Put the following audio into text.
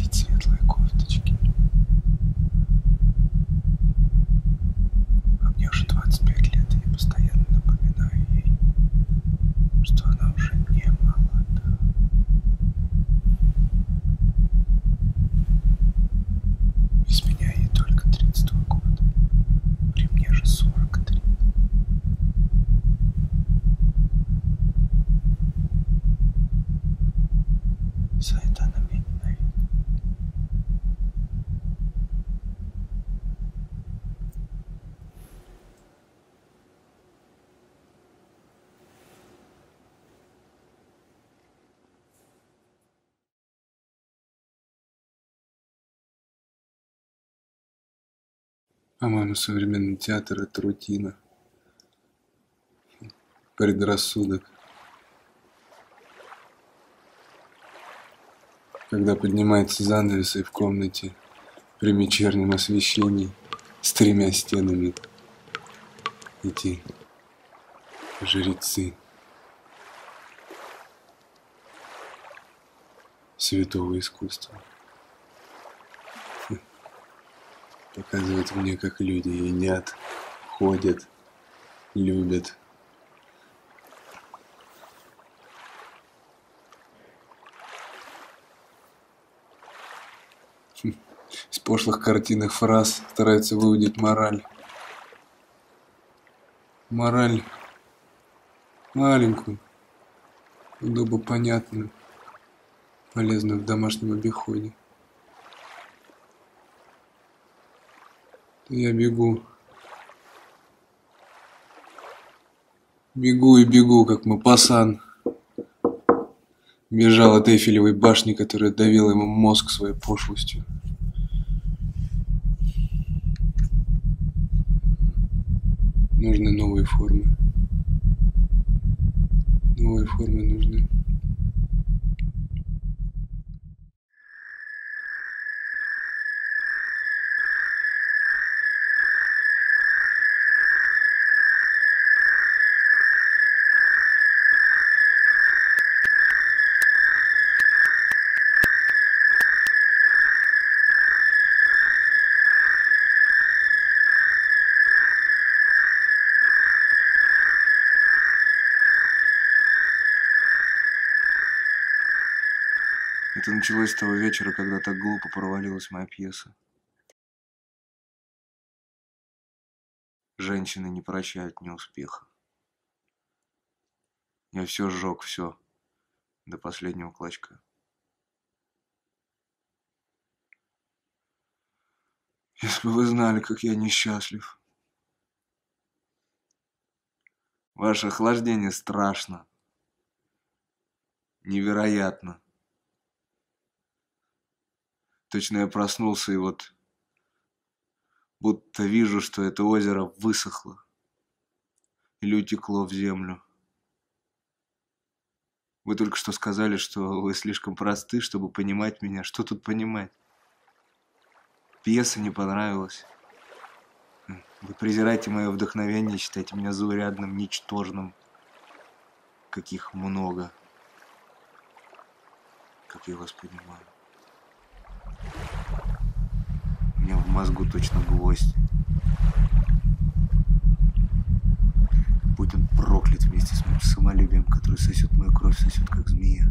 носить светлые кофточки. А мне уже 25 лет, и я постоянно напоминаю ей, что она уже не молода. Без меня ей только 32 года, при мне же 43. За это она меня ненавидит. По-моему, современный театр – это рутина, предрассудок. Когда поднимается занавес, и в комнате при вечернем освещении с тремя стенами эти жрецы святого искусства показывают мне, как люди едят, ходят, любят. Из пошлых картинных фраз стараются выудить мораль. Мораль маленькую, удобно понятную, полезную в домашнем обиходе. Я бегу. Бегу и бегу, как Мопассан. Бежал от Эйфелевой башни, которая давила ему мозг своей пошлостью. Нужны новые формы. Новые формы нужны. Это началось с того вечера, когда так глупо провалилась моя пьеса. Женщины не прощают неуспеха. Я все сжег, все, до последнего клочка. Если бы вы знали, как я несчастлив. Ваше охлаждение страшно. Невероятно. Точно я проснулся, и вот будто вижу, что это озеро высохло или утекло в землю. Вы только что сказали, что вы слишком просты, чтобы понимать меня. Что тут понимать? Пьеса не понравилась. Вы презираете мое вдохновение, считаете меня заурядным, ничтожным, каких много, как я вас понимаю. У меня в мозгу точно гвоздь. Будь он проклят вместе с моим самолюбием, который сосет мою кровь, сосет как змея.